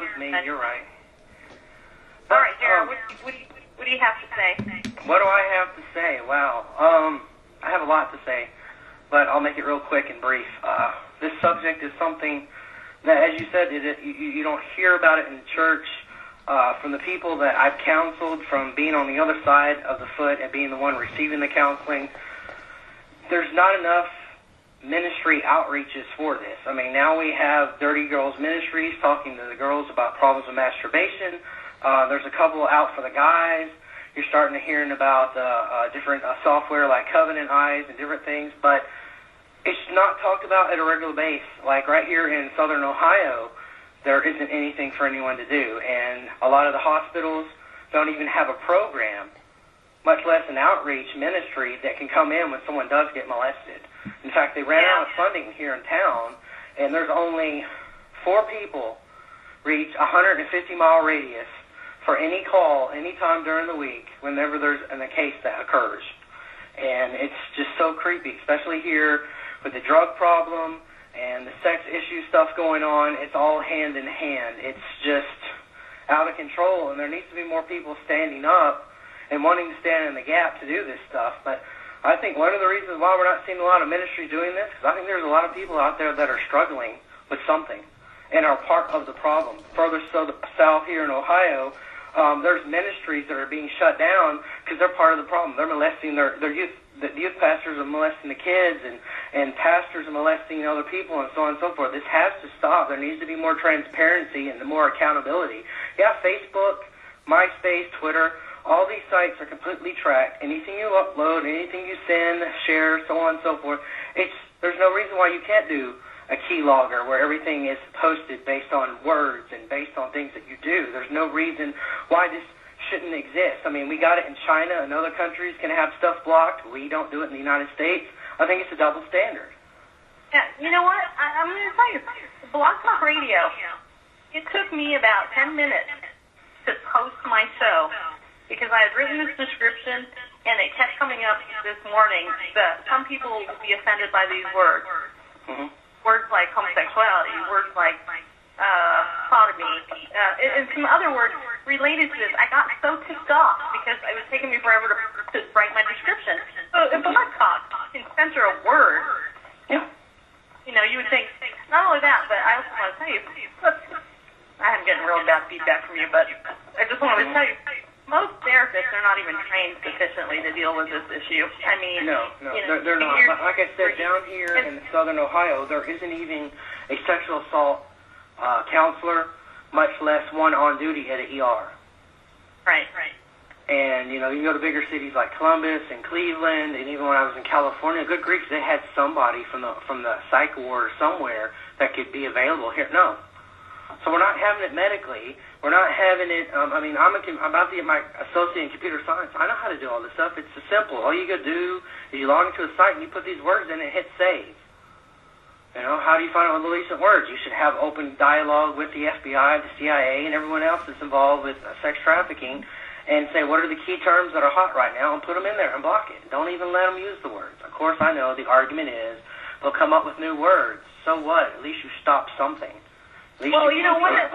that was me. You're right. But, all right, Jared, what do you have to say? What do I have to say? Wow. I have a lot to say, but I'll make it real quick and brief. This subject is something that, as you said, you don't hear about it in church. From the people that I've counseled, from being on the other side of the foot and being the one receiving the counseling, there's not enough ministry outreaches for this. I mean, now we have Dirty Girls Ministries talking to the girls about problems with masturbation. There's a couple out for the guys. You're starting to hearing about different software like Covenant Eyes and different things, but it's not talked about at a regular base. Like right here in Southern Ohio, there isn't anything for anyone to do, and a lot of the hospitals don't even have a program, much less an outreach ministry that can come in when someone does get molested. In fact, they ran out of funding here in town, and there's only 4 people reach a 150-mile radius for any call, any time during the week, whenever there's a case that occurs. And it's just so creepy, especially here with the drug problem and the sex issue stuff going on. It's all hand in hand. It's just out of control, and there needs to be more people standing up and wanting to stand in the gap to do this stuff. But I think one of the reasons why we're not seeing a lot of ministry doing this, because I think there's a lot of people out there that are struggling with something and are part of the problem. Further south here in Ohio, there's ministries that are being shut down because they're part of the problem. They're molesting their youth. The youth pastors are molesting the kids, and pastors are molesting other people, and so on and so forth. This has to stop. There needs to be more transparency and more accountability. Yeah, Facebook, MySpace, Twitter, all these sites are completely tracked. Anything you upload, anything you send, share, so on and so forth, there's no reason why you can't do a keylogger where everything is posted based on words and based on things that you do. There's no reason why this shouldn't exist. I mean, we got it in China, and other countries can have stuff blocked. We don't do it in the United States. I think it's a double standard. Yeah, you know what? I'm going to tell you, Blog Talk Radio, it took me about 10 minutes to post my show because I had written this description, and it kept coming up this morning that some people would be offended by these words. Mm-hmm. Words like homosexuality, words like sodomy, and some other words related to this. I got so ticked off because it was taking me forever to write my description. So if Blog Talk can censor a word, you know, you would think, not only that, but I also want to tell you, I'm getting real bad feedback from you, but I just want to tell you, most therapists are not even trained sufficiently to deal with this issue. I mean, no, you know, they're not. Like I said, down here in Southern Ohio, there isn't even a sexual assault counselor, much less one on duty at an ER. Right. And, you know, you can go to bigger cities like Columbus and Cleveland, and even when I was in California, good grief, they had somebody from the psych ward or somewhere that could be available here. No. So we're not having it medically. We're not having it, I mean, I'm about to get my associate in computer science. I know how to do all this stuff. It's so simple. All you got to do is you log into a site and you put these words in and hit save. You know, how do you find out the recent words? You should have open dialogue with the FBI, the CIA, and everyone else that's involved with sex trafficking, and say, what are the key terms that are hot right now, and put them in there and block it. Don't even let them use the words. Of course, I know the argument is they'll come up with new words. So what? At least you stop something. Well, you know, one of the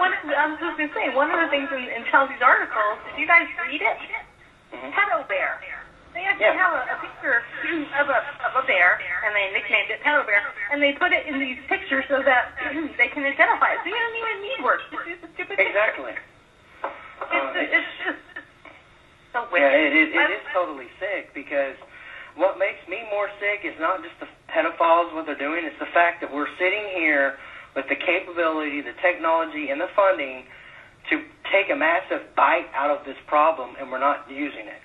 things in Chelsea's articles, did you guys read it? Mm-hmm. Pedo Bear. They actually have a picture of a bear, and they nicknamed it Pedo Bear, and they put it in these pictures so that they can identify it. So you don't even need words. Just use a stupid picture. Exactly. It's just so weird. Yeah, it is totally sick, because what makes me more sick is not just the pedophiles, what they're doing, it's the fact that we're sitting here with the capability, the technology, and the funding to take a massive bite out of this problem, and we're not using it.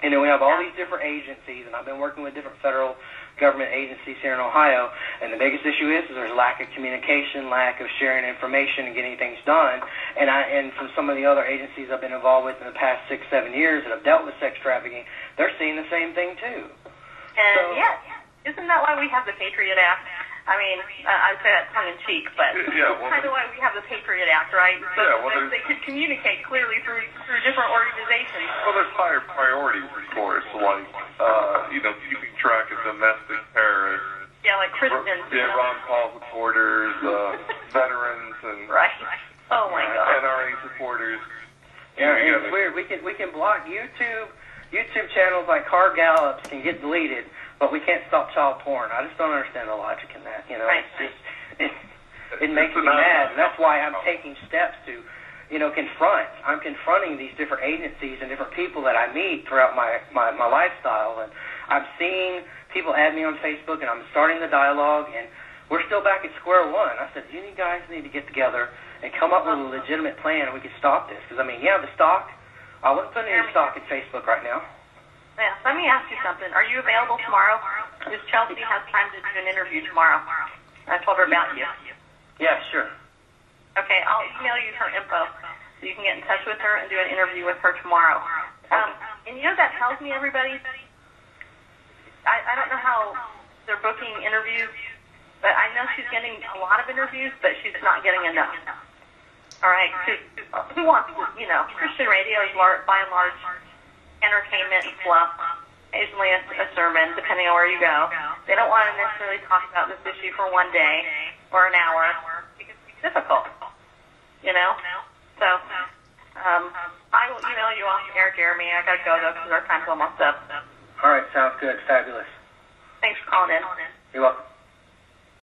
And then we have all these different agencies, and I've been working with different federal government agencies here in Ohio, and the biggest issue is there's lack of communication, lack of sharing information and getting things done. And from some of the other agencies I've been involved with in the past 6-7 years that have dealt with sex trafficking, they're seeing the same thing too. And isn't that why we have the Patriot Act? I mean, I say that tongue-in-cheek, but kind of why we have the Patriot Act, right? So they could communicate clearly through different organizations. Well, there's higher priorities, of course, like, you know, keeping track of domestic terrorists. Yeah, like Christians. Ron Paul supporters, veterans, and... Right. Oh my God. NRA supporters. Yeah, and it's weird. We can block YouTube. YouTube channels like car gallops can get deleted, but we can't stop child porn. I just don't understand the logic in that. You know, it makes me mad, and that's why I'm taking steps to, you know, confront. I'm confronting these different agencies and different people that I meet throughout my lifestyle, and I'm seeing people add me on Facebook, and I'm starting the dialogue, and we're still back at square one. I said, you guys need to get together and come up with a legitimate plan, and we can stop this. Because I mean, yeah, the stock. I wouldn't put any stock in Facebook right now. Yeah, let me ask you something. Are you available tomorrow? Because Chelsea has time to do an interview tomorrow. I told her about you. Yeah, sure. Okay, I'll email you her info so you can get in touch with her and do an interview with her tomorrow. And you know that tells me, everybody? I don't know how they're booking interviews, but I know she's getting a lot of interviews, but she's not getting enough. All right, who wants, you know, Christian radio is by and large entertainment and fluff, occasionally a sermon, depending on where you go. They don't want to necessarily talk about this issue for one day or an hour because it's difficult, you know? So I will email you off air, Jeremy. I got to go, though, because our time's almost up. All right, sounds good. Fabulous. Thanks for calling in. You're welcome.